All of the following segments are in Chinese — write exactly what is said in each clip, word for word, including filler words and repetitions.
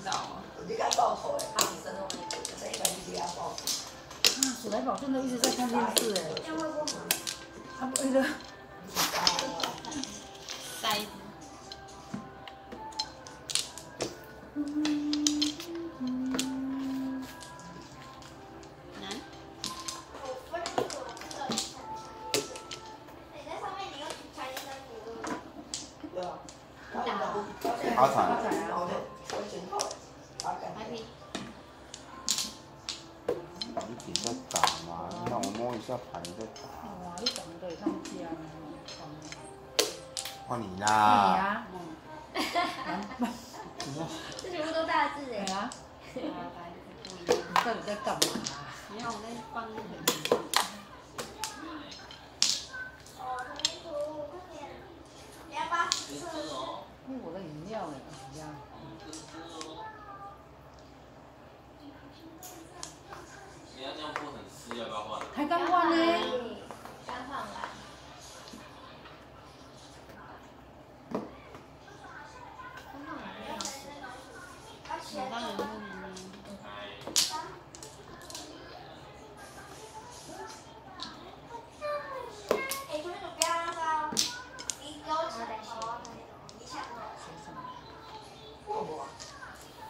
知道啊。你敢报仇哎？他真的，这个你得要报仇。啊，鼠来宝真的一直在看电视哎。他不那个。塞。嗯。 好惨！你点在打嘛？让我摸一下牌再打。哇！你怎么可以这样讲呢？换你啦！换你啦！这全部都大字哎！啊！你到底在干嘛？没有，我在放那个。 我的饮料呢？饮料。你要这样不很湿，要不要换？还刚换呢。刚换完。刚换完没有湿。我刚有问你。哎，你们不要那个，你给我吃点什么？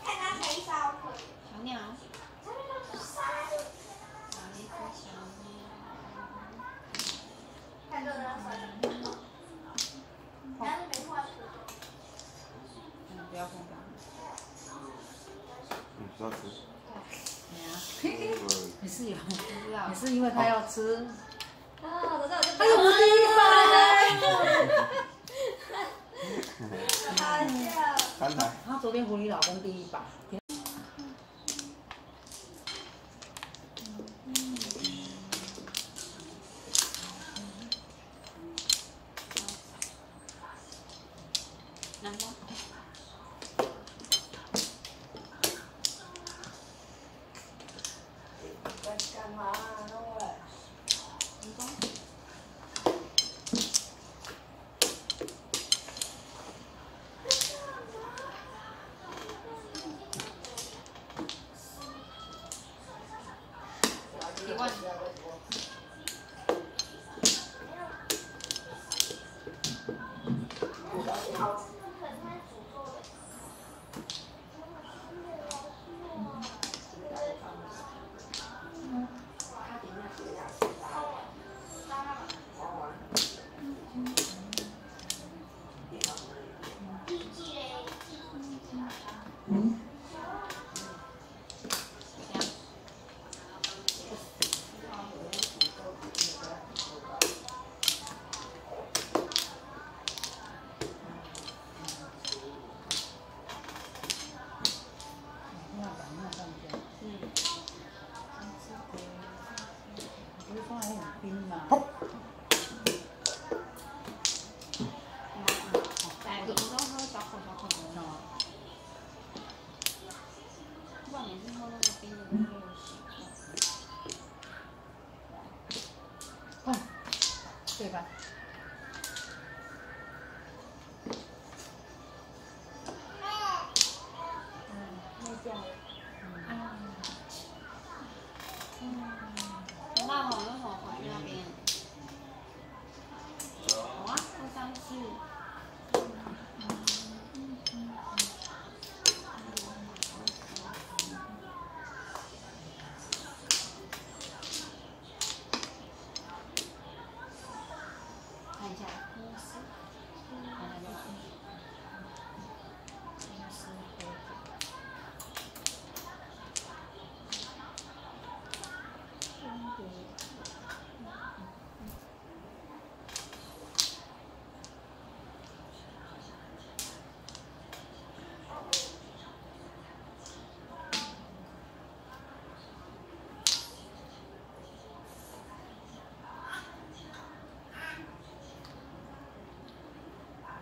看他才一烧腿。小鸟。看到了吗？但是没画出来。不要碰它。你不要吃。对呀。你是有，你是因为他要吃。啊，我知道，我知道。哎呦，我第一把。 三台。他昨天扶你老公第一把。南瓜。在干嘛？弄嘞？南瓜。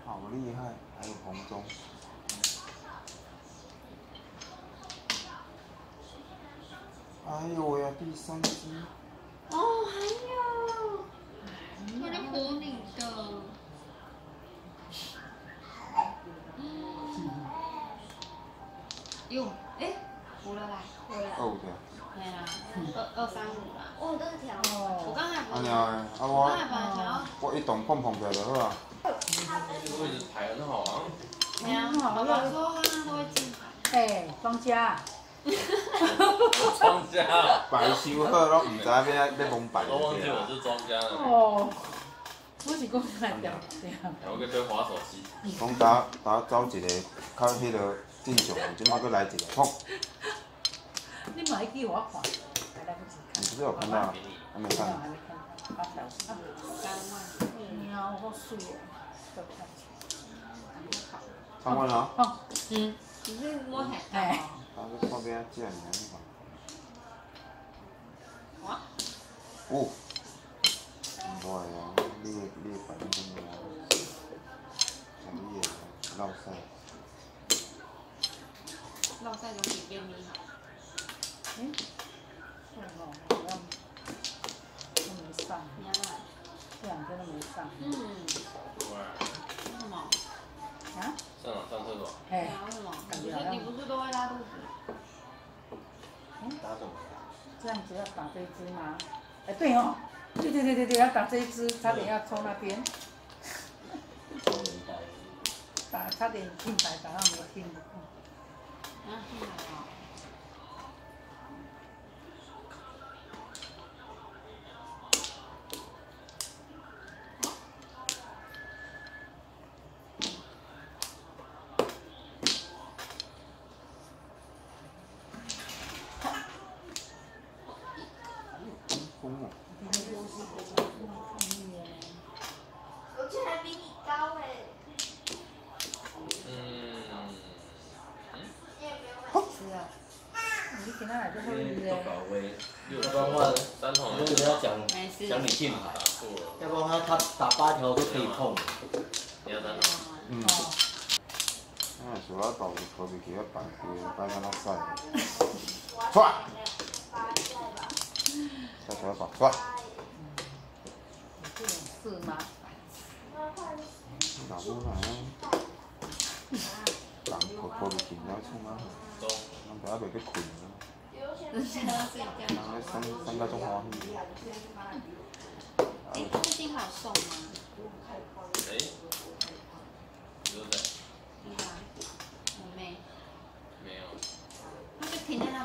好厉害，还有红中。 哎呦我呀，第三只。哦，还有，我在补你的。嗯。用，哎，五了啦，五了。二五条。没啦，二二三五啦。哦，这是条。我刚才。安尼啊，啊我。我刚才本来想要。我一动碰碰起来就好啦。这个位置排很好啊。没啊，我老说他都会进排。哎，庄家。 庄家，白收好，拢唔知要要蒙白。我忘记我是庄家了。哦，我是讲白掉。我个在滑手机。讲打打找一个较迄落正常，即马佫来一个碰。你买几我看？你不是有看到？还没看。还没看。八条。三万。喵，好水哦。三万啊？哦，嗯。你是摸海带。 那旁边捡的，你看。我。哦。唔错呀，你你反正怎么样，你也老晒。老晒就比较米好。嗯。是哦，我要都没上。原来。这两天都没上。嗯。为什么？啊？上哪？上厕所。哎。为什么？你说你不是都会拉肚子？ 打什么？这样子要打这一只吗？哎，对哦，对对对对对，要打这一只，差点要抽那边。打，差点进牌，打到没进。啊，进牌啊！讲你进牌，要不然他他打八条都可以碰。你要打哪？嗯。哎，小阿豆可比其他板子摆到那晒。出来。再小阿豆出来。是吗？打不来。板子可比其他出吗？都。俺爸袂去困啊。 三三个中华。哎，最近还有送吗？哎，有的。你看，我妹。没有。他就停在那。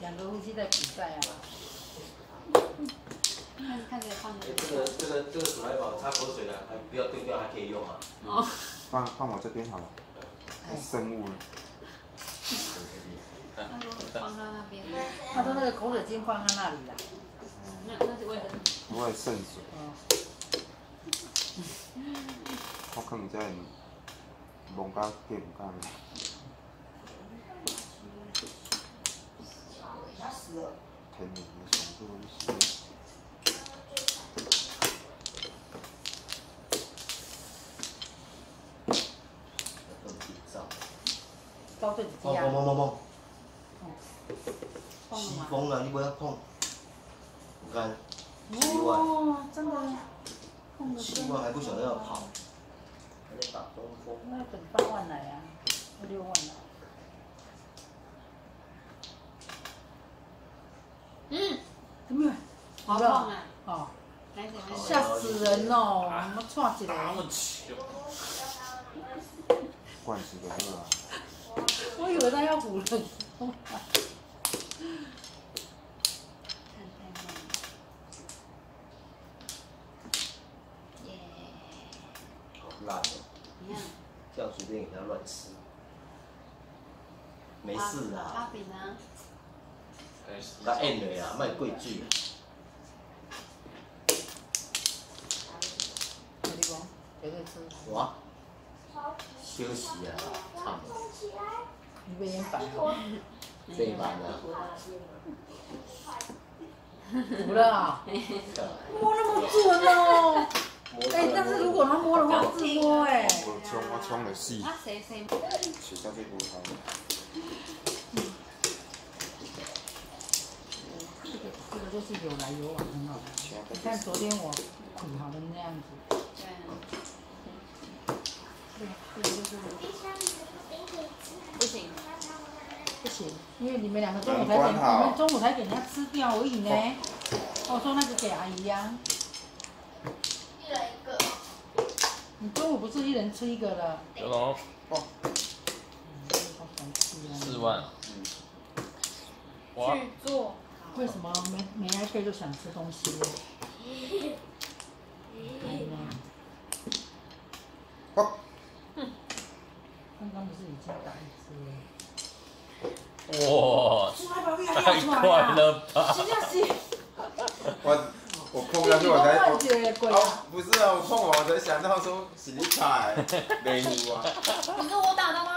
两个夫妻在比赛啊！看看这个放的。这个这个这个鼠来宝擦口水了，还不要丢掉，还可以用啊。哦。 放放我这边好了，太生物了。放他那边，他说那个口水巾放他那里了。那那是为了。为了渗水。我看你在弄个电干嘛？天哪，你想做什么？ 高对子呀！碰碰碰碰碰！起风了，你不要碰。你看，七万。哦，真的。七万还不晓得要跑。还在打东风。那等八万来啊，六万来。嗯。怎么？好痛啊！哦。吓死人哦！我错起来。那么巧。惯死人了。 我以为他要唬人，烂了，叫随便给他乱吃，没事啊。阿炳呢？他按了呀，卖规矩。哪里讲？哪个吃？我。休息啊，唱。 你被人绑了，被绑了，服了啊！摸那么准哦，哎，但是如果他摸的话，自摸哎。我冲，我冲的细。啊，谁谁？谁家的骨头？这个这个就是有来有往，很好。你看昨天我挺好的那样子。对。对，就是不行，不行，因为你们两个中午才给，我们中午才给人家吃掉而已呢。我说那个给阿姨呀。一人一个。你中午不是一人吃一个了？小龙。哦。四万。嗯。去做。 为什么没没来睡就想吃东西？好。嗯。刚刚不是已经打一只了？哇！太快了吧！我我空了，我才哦，不是啊，我空了，我才想到说洗菜，没有啊。不是我打的吗？